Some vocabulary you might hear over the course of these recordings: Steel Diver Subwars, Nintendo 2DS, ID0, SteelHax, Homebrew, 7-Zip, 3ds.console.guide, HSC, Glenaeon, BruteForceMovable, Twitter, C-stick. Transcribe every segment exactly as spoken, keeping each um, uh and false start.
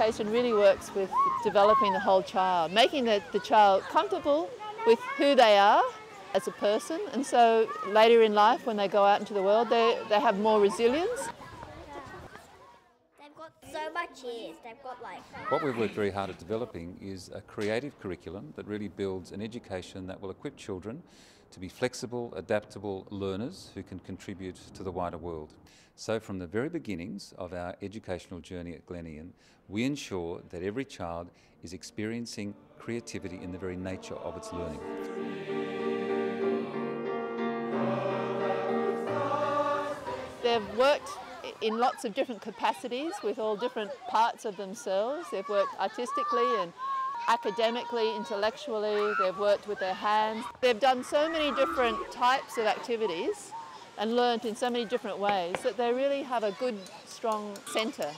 education really works with developing the whole child, making the, the child comfortable with who they are as a person, and so later in life when they go out into the world they, they have more resilience. They've got so much ears, they've got like... What we've worked very hard at developing is a creative curriculum that really builds an education that will equip children to be flexible, adaptable learners who can contribute to the wider world. So from the very beginnings of our educational journey at Glenaeon, we ensure that every child is experiencing creativity in the very nature of its learning. They've worked in lots of different capacities with all different parts of themselves. They've worked artistically and academically, intellectually, they've worked with their hands. They've done so many different types of activities and learnt in so many different ways that they really have a good, strong centre,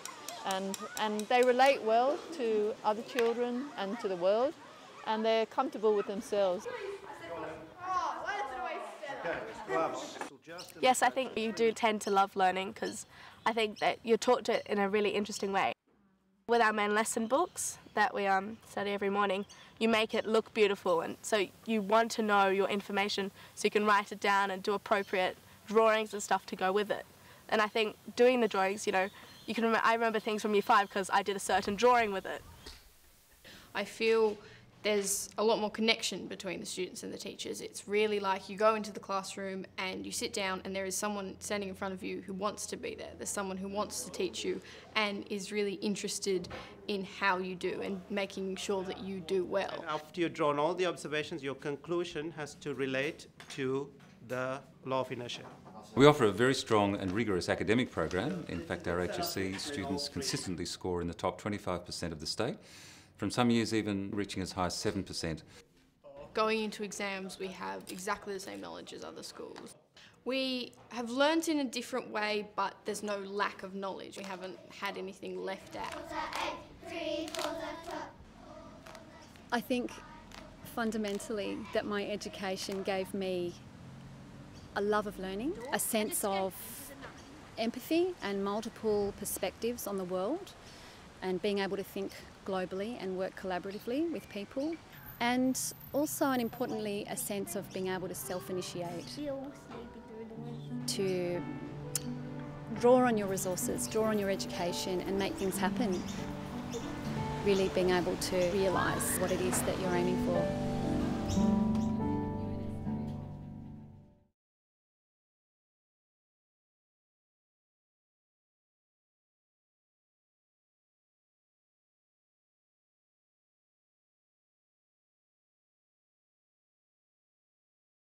and, and they relate well to other children and to the world, and they're comfortable with themselves. Yes, I think you do tend to love learning because I think that you're taught it in a really interesting way. With our main lesson books that we um, study every morning, you make it look beautiful, and so you want to know your information so you can write it down and do appropriate drawings and stuff to go with it. And I think doing the drawings, you know, you can. Rem I remember things from year five because I did a certain drawing with it. I feel there's a lot more connection between the students and the teachers. It's really like you go into the classroom and you sit down and there is someone standing in front of you who wants to be there. There's someone who wants to teach you and is really interested in how you do and making sure that you do well. And after you've drawn all the observations, your conclusion has to relate to the law of inertia. We offer a very strong and rigorous academic program. In fact, our H S C students consistently score in the top twenty-five percent of the state, from some years even reaching as high as seven percent. Going into exams, we have exactly the same knowledge as other schools. We have learnt in a different way, but there's no lack of knowledge. We haven't had anything left out. I think fundamentally that my education gave me a love of learning, a sense of empathy and multiple perspectives on the world, and being able to think globally and work collaboratively with people, and also, and importantly, a sense of being able to self-initiate, to draw on your resources, draw on your education and make things happen, really being able to realise what it is that you're aiming for.